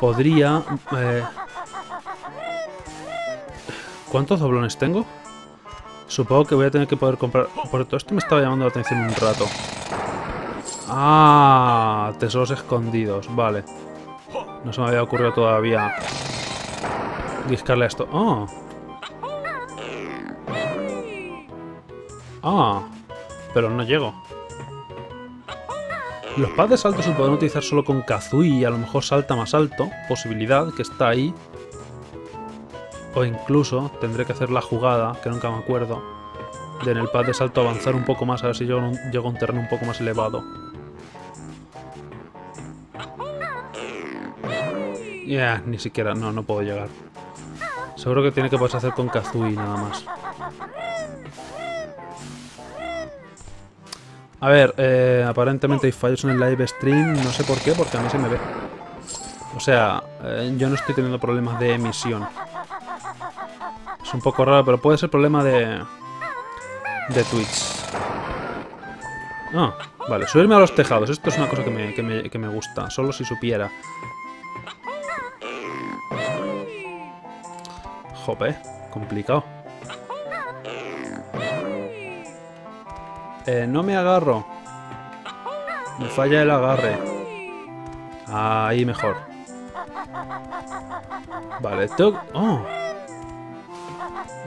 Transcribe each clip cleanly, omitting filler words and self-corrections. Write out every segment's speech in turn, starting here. podría... ¿Cuántos doblones tengo? Supongo que voy a tener que poder comprar... Por todo esto me estaba llamando la atención un rato. ¡Ah! Tesoros escondidos. Vale. No se me había ocurrido todavía discarle a esto. ¡Oh! ¡Ah! Pero no llego. Los pads de salto se podrán utilizar solo con Kazooie y a lo mejor salta más alto. Posibilidad que está ahí. O incluso tendré que hacer la jugada, que nunca me acuerdo, de en el pad de salto avanzar un poco más, a ver si llego a un terreno un poco más elevado. Yeah, ni siquiera, no puedo llegar. Seguro que tiene que poderse hacer con Kazooie nada más. A ver, aparentemente hay fallos en el live stream, no sé por qué, porque a mí se me ve. O sea, yo no estoy teniendo problemas de emisión. Es un poco raro, pero puede ser problema de Twitch. Ah, vale. Subirme a los tejados. Esto es una cosa que me gusta. Solo si supiera. Jope. Complicado. No me agarro. Me falla el agarre. Ahí mejor. Vale. Tengo... Oh.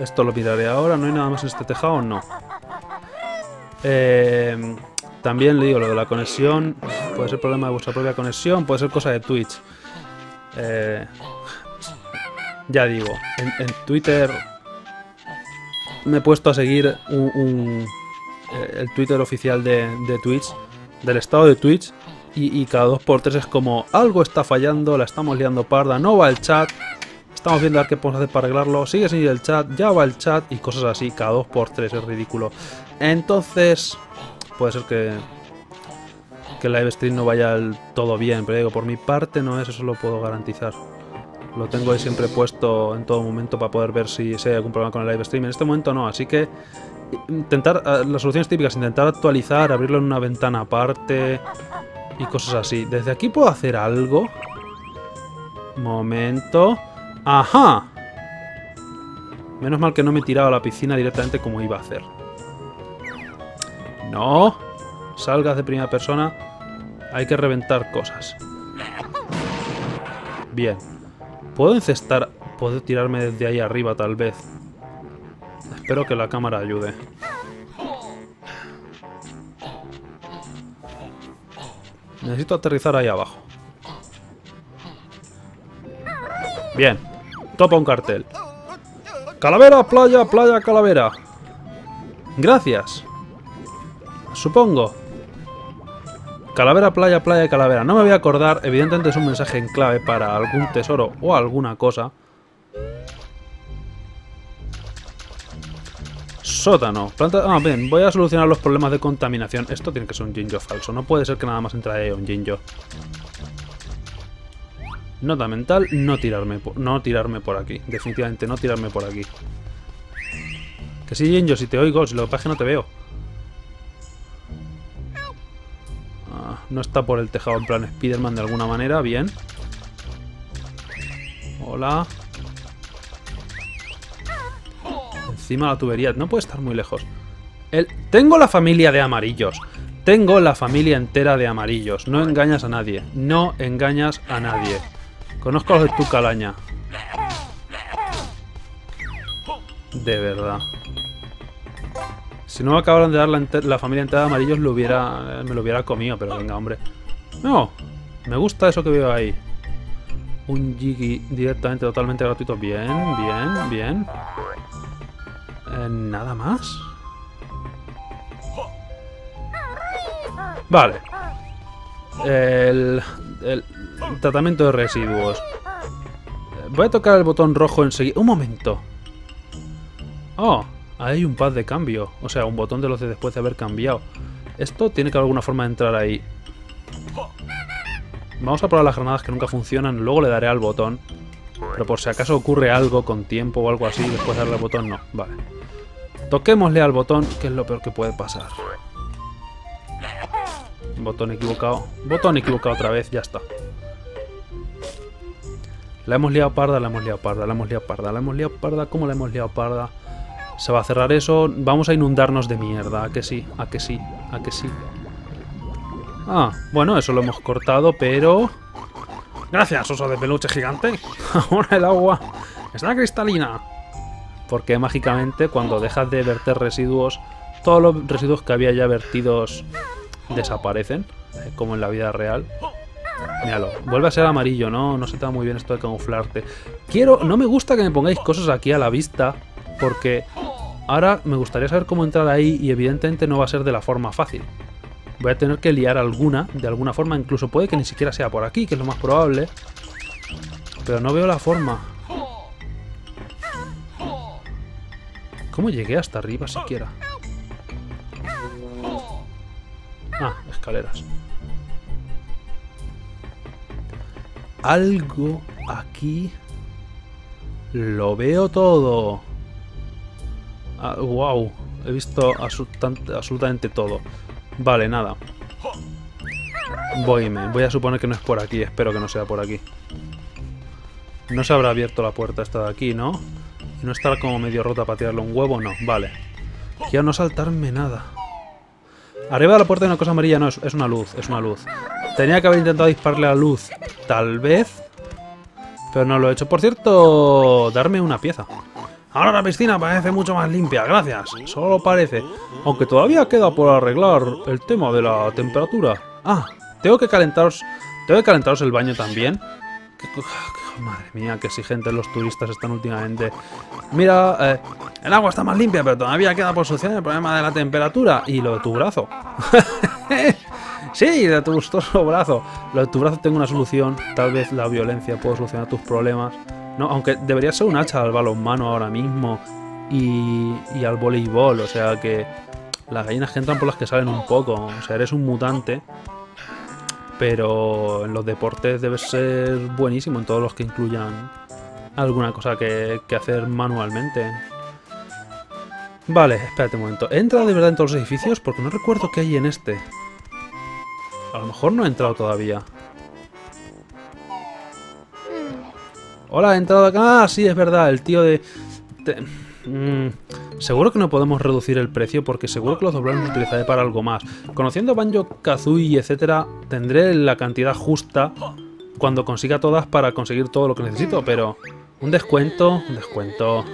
Esto lo miraré ahora. ¿No hay nada más en este tejado? No. También le digo, lo de la conexión. Puede ser problema de vuestra propia conexión. Puede ser cosa de Twitch. Ya digo. En Twitter me he puesto a seguir el Twitter oficial de Twitch. Del estado de Twitch. Y cada 2x3 es como... Algo está fallando. La estamos liando parda. No va el chat. Estamos viendo a ver qué podemos hacer para arreglarlo. Sigue sin ir el chat, ya va el chat y cosas así. Cada 2x3 es ridículo. Entonces, puede ser que el live stream no vaya al todo bien. Pero digo, por mi parte no es, eso lo puedo garantizar. Lo tengo ahí siempre puesto en todo momento para poder ver si hay algún problema con el live stream. En este momento no, así que intentar las soluciones típicas. Intentar actualizar, abrirlo en una ventana aparte y cosas así. ¿Desde aquí puedo hacer algo? Momento... ¡Ajá! Menos mal que no me he tirado a la piscina directamente como iba a hacer. ¡No! Salgas de primera persona. Hay que reventar cosas. Bien. ¿Puedo encestar? ¿Puedo tirarme desde ahí arriba tal vez? Espero que la cámara ayude. Necesito aterrizar ahí abajo. Bien. Topa un cartel. Calavera, playa, playa, calavera. Gracias. Supongo. Calavera, playa, playa, calavera. No me voy a acordar. Evidentemente es un mensaje en clave para algún tesoro o alguna cosa. Sótano. Planta... Ah, bien. Voy a solucionar los problemas de contaminación. Esto tiene que ser un Jinjo falso. No puede ser que nada más entre ahí un Jinjo. Nota mental, no tirarme por aquí. Definitivamente no tirarme por aquí. Que sí, Jinjo, si te oigo, si lo que pasa es que no te veo. Ah, no está por el tejado en plan Spiderman de alguna manera, bien. Hola. Encima la tubería, no puede estar muy lejos. Tengo la familia de amarillos. Tengo la familia entera de amarillos. No engañas a nadie. No engañas a nadie. Conozco a los de tu calaña. De verdad. Si no me acabaran de dar la familia entera de amarillos, me lo hubiera comido. Pero venga, hombre. No. Me gusta eso que veo ahí. Un Jiggy directamente, totalmente gratuito. Bien, bien, bien. Nada más. Vale. El tratamiento de residuos. Voy a tocar el botón rojo enseguida. ¡Un momento! ¡Oh! Ahí hay un pad de cambio. O sea, un botón de los de después de haber cambiado. Esto tiene que haber alguna forma de entrar ahí. Vamos a probar las granadas que nunca funcionan. Luego le daré al botón. Pero por si acaso ocurre algo con tiempo o algo así, después de darle al botón, no. Vale. Toquémosle al botón, que es lo peor que puede pasar. Botón equivocado otra vez, ya está. La hemos liado parda, la hemos liado parda, la hemos liado parda, la hemos liado parda, ¿cómo la hemos liado parda? Se va a cerrar eso, vamos a inundarnos de mierda, ¿a que sí? ¿A que sí? ¿A que sí? Ah, bueno, eso lo hemos cortado, pero... ¡Gracias, oso de peluche gigante! Ahora el agua está cristalina. Porque mágicamente, cuando dejas de verter residuos, todos los residuos que había ya vertidos desaparecen, como en la vida real. Míralo, vuelve a ser amarillo, ¿no? No se te da muy bien esto de camuflarte. Quiero... No me gusta que me pongáis cosas aquí a la vista, porque ahora me gustaría saber cómo entrar ahí y evidentemente no va a ser de la forma fácil. Voy a tener que liar alguna, de alguna forma. Incluso puede que ni siquiera sea por aquí, que es lo más probable. Pero no veo la forma. ¿Cómo llegué hasta arriba siquiera? Ah, escaleras. Algo aquí... Lo veo todo. Ah, wow. He visto absolutamente todo. Vale, nada. Voy a suponer que no es por aquí. Espero que no sea por aquí. No se habrá abierto la puerta esta de aquí, ¿no? Y no estar como medio rota para tirarle un huevo, no. Vale. Quiero no saltarme nada. Arriba de la puerta hay una cosa amarilla. No, es una luz, es una luz. Tenía que haber intentado dispararle a la luz. Tal vez. Pero no lo he hecho. Por cierto, darme una pieza. Ahora la piscina parece mucho más limpia, gracias. Solo parece. Aunque todavía queda por arreglar el tema de la temperatura. Ah, tengo que calentaros el baño también. Madre mía, qué exigentes los turistas están últimamente. Mira, el agua está más limpia, pero todavía queda por solucionar el problema de la temperatura. Y lo de tu brazo. Sí, de tu gustoso brazo. Lo de tu brazo tengo una solución. Tal vez la violencia pueda solucionar tus problemas. No, aunque debería ser un hacha al balonmano ahora mismo y al voleibol, o sea que las gallinas que entran por las que salen un poco, o sea, eres un mutante, pero en los deportes debes ser buenísimo en todos los que incluyan alguna cosa que hacer manualmente. Vale, espérate un momento, ¿he entrado de verdad en todos los edificios? Porque no recuerdo qué hay en este. A lo mejor no he entrado todavía. Hola, he entrado acá. Ah, sí, es verdad, el tío de... Seguro que no podemos reducir el precio porque seguro que los doblones los utilizaré para algo más. Conociendo Banjo, Kazooie, etcétera, tendré la cantidad justa cuando consiga todas para conseguir todo lo que necesito, pero... Un descuento, un descuento...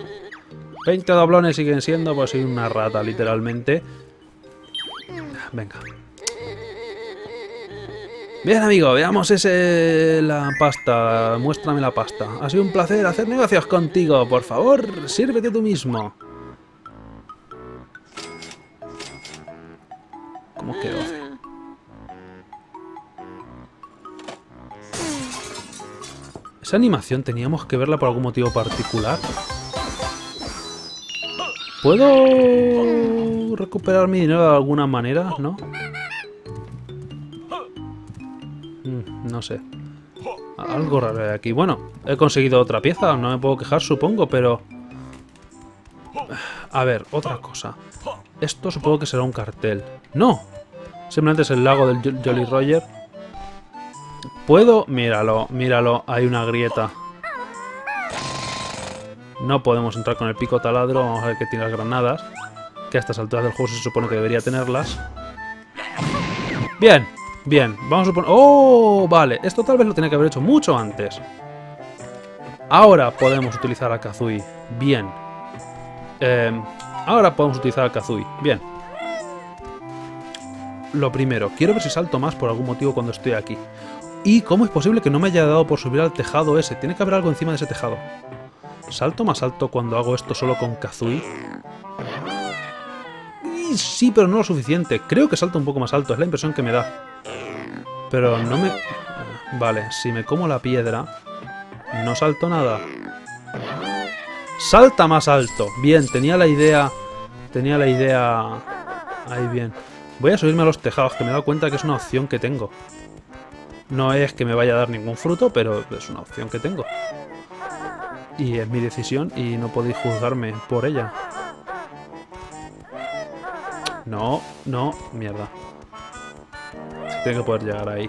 20 doblones siguen siendo, pues soy una rata, literalmente. Venga. Bien, amigo, veamos la pasta. Muéstrame la pasta. Ha sido un placer hacer negocios contigo. Por favor, sírvete tú mismo. ¿Cómo quedó? Esa animación teníamos que verla por algún motivo particular. ¿Puedo recuperar mi dinero de alguna manera? ¿No? No sé. Algo raro hay aquí. Bueno, he conseguido otra pieza. No me puedo quejar, supongo, pero... A ver, otra cosa. Esto supongo que será un cartel. ¡No! Simplemente es el lago del Jolly Roger. ¿Puedo? Míralo, míralo. Hay una grieta. No podemos entrar con el pico taladro. Vamos a ver que tiene las granadas. Que a estas alturas del juego se supone que debería tenerlas. ¡Bien! Bien, vamos a poner... ¡Oh! Vale, esto tal vez lo tenía que haber hecho mucho antes. Ahora podemos utilizar a Kazooie. Bien. Ahora podemos utilizar a Kazooie. Bien. Lo primero, quiero ver si salto más por algún motivo cuando estoy aquí. ¿Y cómo es posible que no me haya dado por subir al tejado ese? Tiene que haber algo encima de ese tejado. ¿Salto más alto cuando hago esto solo con Kazooie? Sí, pero no lo suficiente. Creo que salto un poco más alto, es la impresión que me da. Pero no me... Vale, si me como la piedra, no salto nada. ¡Salta más alto! Bien, tenía la idea... Tenía la idea... Ahí bien. Voy a subirme a los tejados, que me he dado cuenta que es una opción que tengo. No es que me vaya a dar ningún fruto, pero es una opción que tengo. Y es mi decisión y no podéis juzgarme por ella. No, no, mierda. Tengo que poder llegar ahí.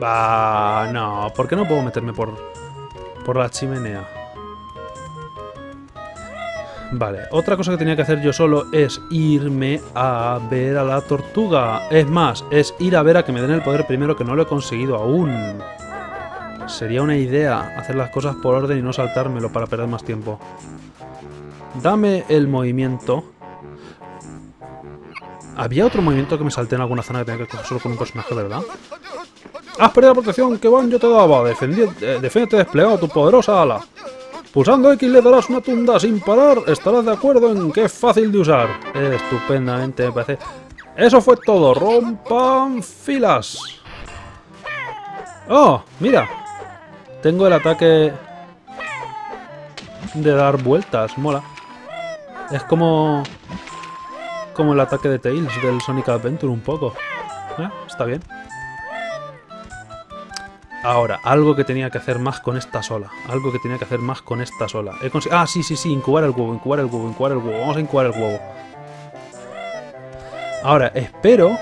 Bah, no. ¿Por qué no puedo meterme por la chimenea? Vale, otra cosa que tenía que hacer yo solo es irme a ver a la tortuga. Es más, es ir a ver a que me den el poder primero, que no lo he conseguido aún. Sería una idea hacer las cosas por orden y no saltármelo para perder más tiempo. Dame el movimiento. Había otro movimiento que me salté en alguna zona que tenía que hacer solo con un personaje, ¿verdad? ¡Has perdido la protección que Banjo te daba! ¡Defiéndete desplegado tu poderosa ala! Pulsando X le darás una tunda sin parar. Estarás de acuerdo en que es fácil de usar. Estupendamente, me parece. Eso fue todo. Rompan filas. ¡Oh! Mira. Tengo el ataque de dar vueltas. Mola. Es como el ataque de Tails del Sonic Adventure un poco. Está bien. Ahora, algo que tenía que hacer más con esta sola. Ah, sí, incubar el huevo, Vamos a incubar el huevo. Ahora, espero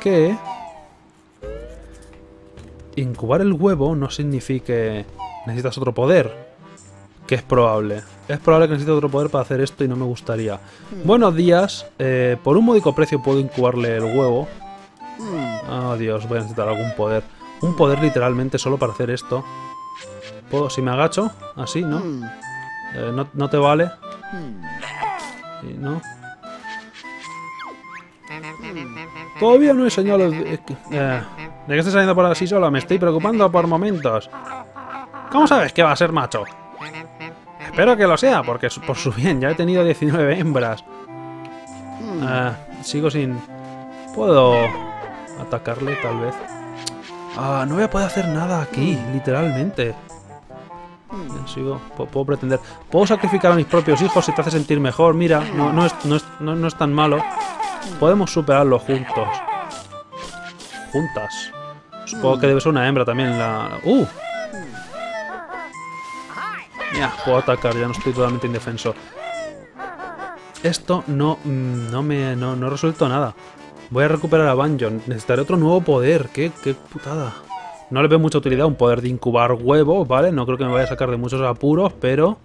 que incubar el huevo no signifique necesitas otro poder. Que es probable. Es probable que necesite otro poder para hacer esto y no me gustaría. Buenos días. Por un módico precio puedo incubarle el huevo. Oh, Dios, voy a necesitar algún poder. Un poder literalmente solo para hacer esto. ¿Puedo? Si me agacho, así, ¿no? ¿No te vale? ¿No? Todavía no hay señales de que esté saliendo por así sola. Me estoy preocupando por momentos. ¿Cómo sabes que va a ser macho? Espero que lo sea, porque por su bien. Ya he tenido 19 hembras. Sigo sin... ¿Puedo atacarle, tal vez? Ah, no voy a poder hacer nada aquí, literalmente. Sigo, puedo pretender. Puedo sacrificar a mis propios hijos si te hace sentir mejor. Mira, no es tan malo. Podemos superarlo juntos. Juntas. Supongo que debe ser una hembra también. Ya, puedo atacar, ya no estoy totalmente indefenso. Esto no he resuelto nada. Voy a recuperar a Banjo. Necesitaré otro nuevo poder. Qué putada. No le veo mucha utilidad a un poder de incubar huevos, ¿vale? No creo que me vaya a sacar de muchos apuros, pero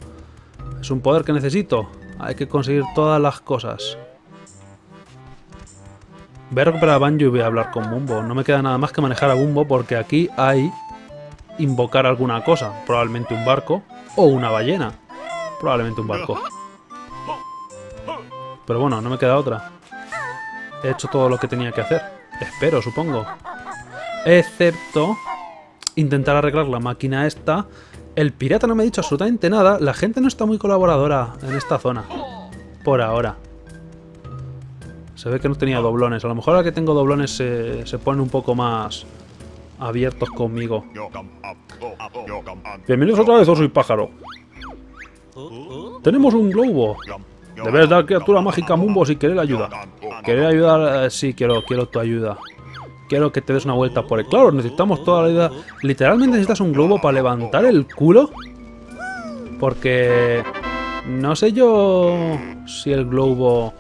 es un poder que necesito. Hay que conseguir todas las cosas. Voy a recuperar a Banjo y voy a hablar con Mumbo. No me queda nada más que manejar a Mumbo porque aquí hay invocar alguna cosa. Probablemente un barco o una ballena. Probablemente un barco. Pero bueno, no me queda otra. He hecho todo lo que tenía que hacer. Espero, supongo. Excepto intentar arreglar la máquina esta. El pirata no me ha dicho absolutamente nada. La gente no está muy colaboradora en esta zona. Por ahora. Se ve que no tenía doblones. A lo mejor ahora que tengo doblones se ponen un poco más abiertos conmigo. Bienvenidos otra vez, oso y pájaro. Tenemos un globo. Debes dar criatura mágica a Mumbo si querer ayuda. ¿Querer ayudar? Sí, quiero tu ayuda. Quiero que te des una vuelta por él. Claro, necesitamos toda la ayuda. ¿Literalmente necesitas un globo para levantar el culo? Porque no sé yo si el globo...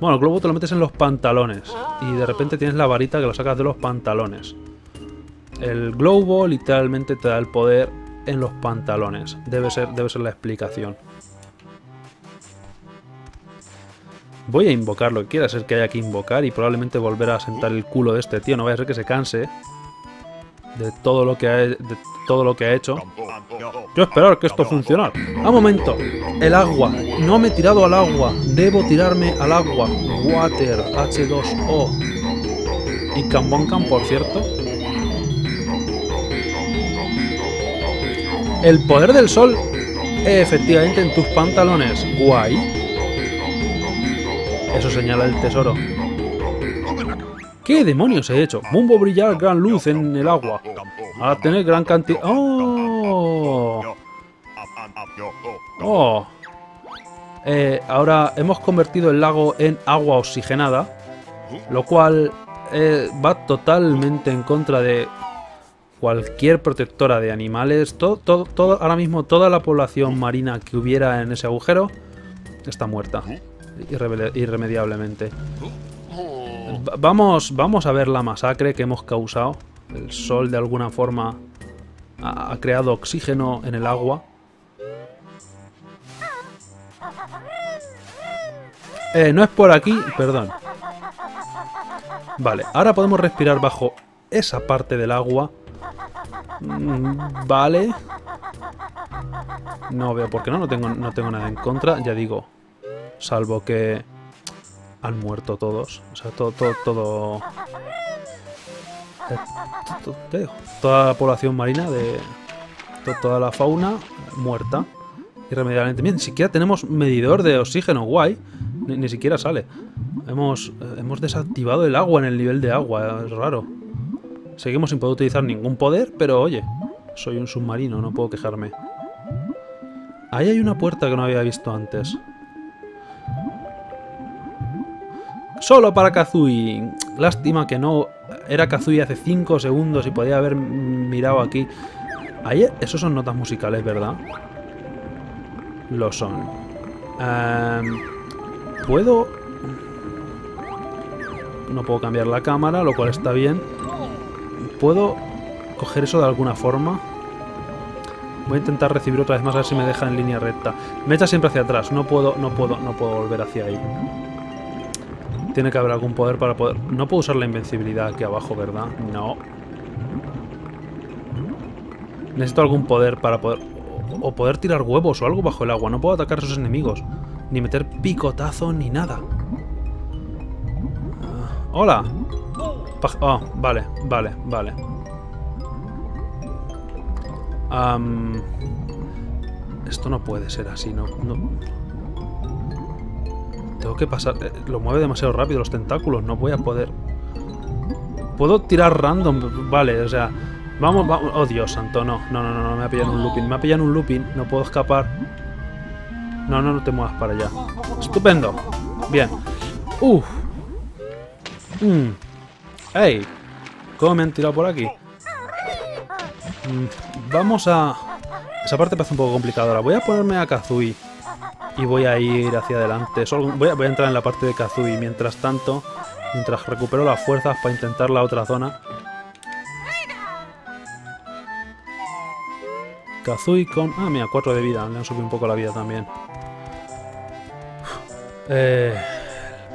Bueno, el globo te lo metes en los pantalones y de repente tienes la varita que lo sacas de los pantalones. El globo literalmente te da el poder en los pantalones. Debe ser la explicación. Voy a invocar lo que quiera ser que haya que invocar y probablemente volver a sentar el culo de este tío. No vaya a ser que se canse de todo lo que ha hecho. Yo esperar que esto funcionara. ¡Ah, momento! El agua. No me he tirado al agua. Debo tirarme al agua. Water, H2O. Y Camboncan, por cierto. El poder del sol, efectivamente, en tus pantalones. Guay. Eso señala el tesoro. ¿Qué demonios he hecho? Mumbo brillar gran luz en el agua. A tener gran cantidad... ¡Oh! ¡Oh! Ahora hemos convertido el lago en agua oxigenada. Lo cual va totalmente en contra de cualquier protectora de animales. Ahora mismo toda la población marina que hubiera en ese agujero está muerta. Irremediablemente. Vamos a ver la masacre que hemos causado El sol de alguna forma ha creado oxígeno en el agua. No es por aquí, perdón. Vale, ahora podemos respirar bajo esa parte del agua. Vale. No veo por qué no, no tengo nada en contra, ya digo. Salvo que han muerto todos. O sea, toda la población marina, de toda la fauna muerta irremediablemente. Bien, ni siquiera tenemos medidor de oxígeno, guay. Ni siquiera sale. Hemos desactivado el agua en el nivel de agua, es raro. Seguimos sin poder utilizar ningún poder, pero oye, soy un submarino, no puedo quejarme. Ahí hay una puerta que no había visto antes. Solo para Kazooie. Lástima que no era Kazooie hace 5 segundos y podía haber mirado aquí. Ahí, esos son notas musicales, ¿verdad? Lo son. ¿Puedo? No puedo cambiar la cámara, lo cual está bien. ¿Puedo coger eso de alguna forma? Voy a intentar recibir otra vez más, a ver si me deja en línea recta. Me echa siempre hacia atrás. No puedo volver hacia ahí. Tiene que haber algún poder para poder... No puedo usar la invencibilidad aquí abajo, ¿verdad? No. Necesito algún poder para poder... O poder tirar huevos o algo bajo el agua. No puedo atacar a esos enemigos. Ni meter picotazo ni nada. ¡Hola! Oh, vale. Esto no puede ser así, no. Tengo que pasar... Lo mueve demasiado rápido los tentáculos, no voy a poder... Puedo tirar random, vale, o sea... Vamos... Oh, Dios santo, no, me ha pillado en un looping. No puedo escapar. No te muevas para allá. Estupendo. Bien. Uff. ¡Ey! ¿Cómo me han tirado por aquí? Vamos a... Esa parte parece un poco complicada. Ahora voy a ponerme a Kazooie. Y voy a ir hacia adelante. Solo voy a entrar en la parte de Kazooie. Mientras tanto, mientras recupero las fuerzas para intentar la otra zona. Kazooie con... Ah, mira, 4 de vida. Le han subido un poco la vida también. El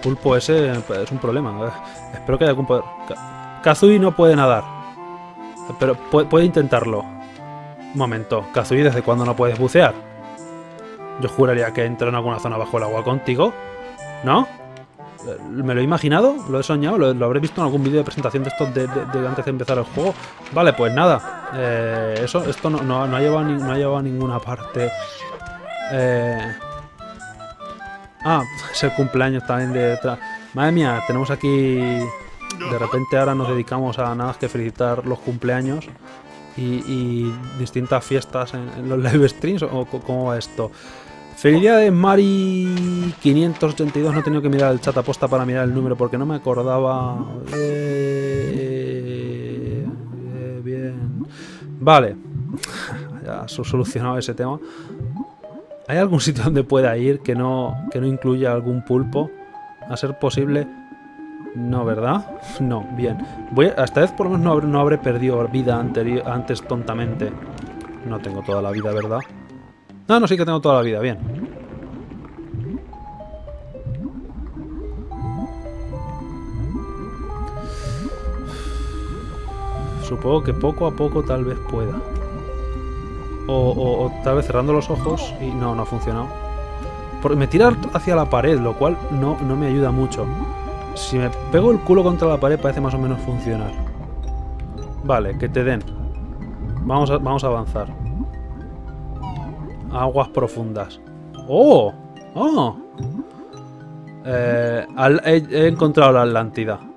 pulpo ese es un problema. Espero que haya algún poder. Kazooie no puede nadar. Pero puede intentarlo. Un momento. Kazooie, ¿desde cuándo no puedes bucear? Yo juraría que entra en alguna zona bajo el agua contigo. ¿No? ¿Me lo he imaginado? ¿Lo he soñado? ¿Lo habré visto en algún vídeo de presentación de estos de antes de empezar el juego? Vale, pues nada. Esto no ha llevado a ninguna parte. Ah, es el cumpleaños también de... Madre mía, tenemos aquí... De repente ahora nos dedicamos a nada que felicitar los cumpleaños y distintas fiestas en los live streams, o cómo va esto. Felicidades, Mari 582. No he tenido que mirar el chat aposta para mirar el número porque no me acordaba. Bien. Vale. Ya se ha solucionado ese tema. ¿Hay algún sitio donde pueda ir que no incluya algún pulpo? A ser posible. No, ¿verdad? No, bien. Esta vez por lo menos no habré perdido vida antes tontamente. No tengo toda la vida, ¿verdad? No, sí que tengo toda la vida, bien. Supongo que poco a poco tal vez pueda. O tal vez cerrando los ojos y no ha funcionado. Porque me tira hacia la pared, lo cual no me ayuda mucho. Si me pego el culo contra la pared parece más o menos funcionar. Vale, que te den. Vamos a avanzar. Aguas profundas. ¡Oh! ¡Oh! He encontrado la Atlántida.